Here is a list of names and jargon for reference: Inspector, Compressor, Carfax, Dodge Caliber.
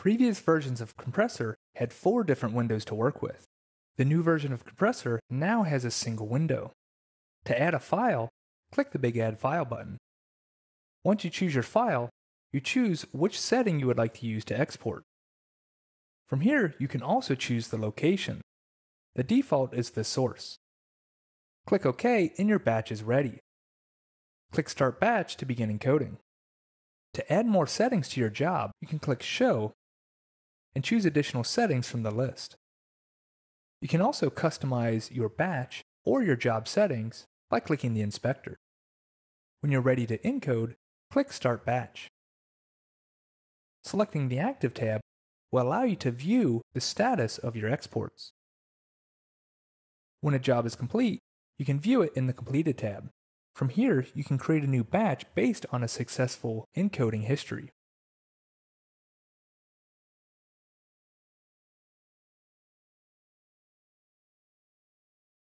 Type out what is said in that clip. Previous versions of Compressor had 4 different windows to work with. The new version of Compressor now has a single window. To add a file, click the big Add File button. Once you choose your file, you choose which setting you would like to use to export. From here, you can also choose the location. The default is the source. Click OK and your batch is ready. Click Start Batch to begin encoding. To add more settings to your job, you can click Show and choose additional settings from the list. You can also customize your batch or your job settings by clicking the inspector. When you're ready to encode, click Start Batch. Selecting the Active tab will allow you to view the status of your exports. When a job is complete, you can view it in the Completed tab. From here, you can create a new batch based on a successful encoding history.